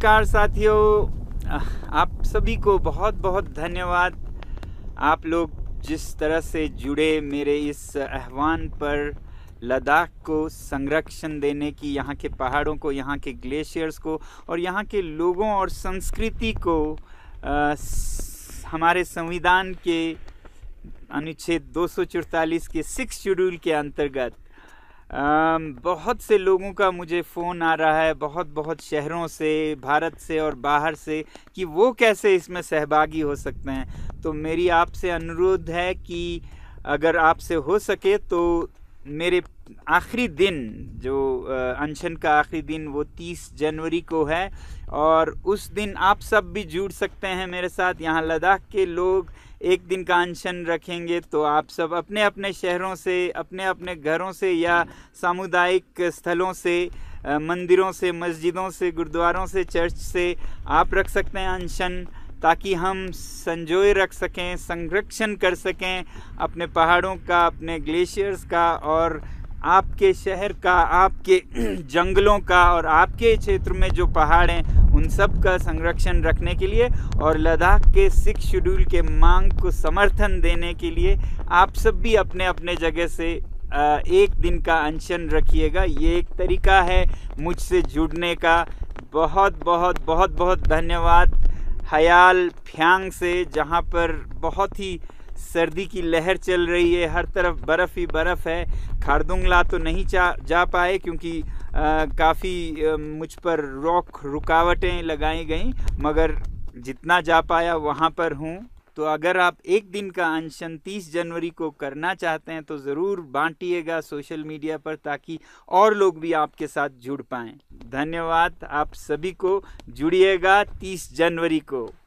नमस्कार साथियों, आप सभी को बहुत बहुत धन्यवाद। आप लोग जिस तरह से जुड़े मेरे इस आह्वान पर लद्दाख को संरक्षण देने की, यहाँ के पहाड़ों को, यहाँ के ग्लेशियर्स को और यहाँ के लोगों और संस्कृति को हमारे संविधान के अनुच्छेद 244 के 6 शेड्यूल के अंतर्गत बहुत से लोगों का मुझे फ़ोन आ रहा है, बहुत बहुत शहरों से, भारत से और बाहर से, कि वो कैसे इसमें सहभागी हो सकते हैं। तो मेरी आपसे अनुरोध है कि अगर आपसे हो सके तो मेरे आखिरी दिन, जो अनशन का आखिरी दिन, वो 30 जनवरी को है और उस दिन आप सब भी जुड़ सकते हैं मेरे साथ। यहाँ लद्दाख के लोग एक दिन का अनशन रखेंगे, तो आप सब अपने अपने शहरों से, अपने अपने घरों से या सामुदायिक स्थलों से, मंदिरों से, मस्जिदों से, गुरुद्वारों से, चर्च से आप रख सकते हैं अनशन, ताकि हम संजोए रख सकें, संरक्षण कर सकें अपने पहाड़ों का, अपने ग्लेशियर्स का और आपके शहर का, आपके जंगलों का और आपके क्षेत्र में जो पहाड़ हैं उन सब का संरक्षण रखने के लिए और लद्दाख के 6 शेड्यूल के मांग को समर्थन देने के लिए आप सब भी अपने अपने जगह से एक दिन का अनशन रखिएगा। ये एक तरीका है मुझसे जुड़ने का। बहुत बहुत बहुत बहुत धन्यवाद। हयाल फ्यांग से, जहाँ पर बहुत ही सर्दी की लहर चल रही है, हर तरफ बर्फ़ ही बर्फ़ है। खारदुंगला तो नहीं जा पाए क्योंकि काफ़ी मुझ पर रुकावटें लगाई गई, मगर जितना जा पाया वहाँ पर हूँ। तो अगर आप एक दिन का अनशन 30 जनवरी को करना चाहते हैं तो ज़रूर बांटिएगा सोशल मीडिया पर, ताकि और लोग भी आपके साथ जुड़ पाएँ। धन्यवाद, आप सभी को। जुड़िएगा 30 जनवरी को।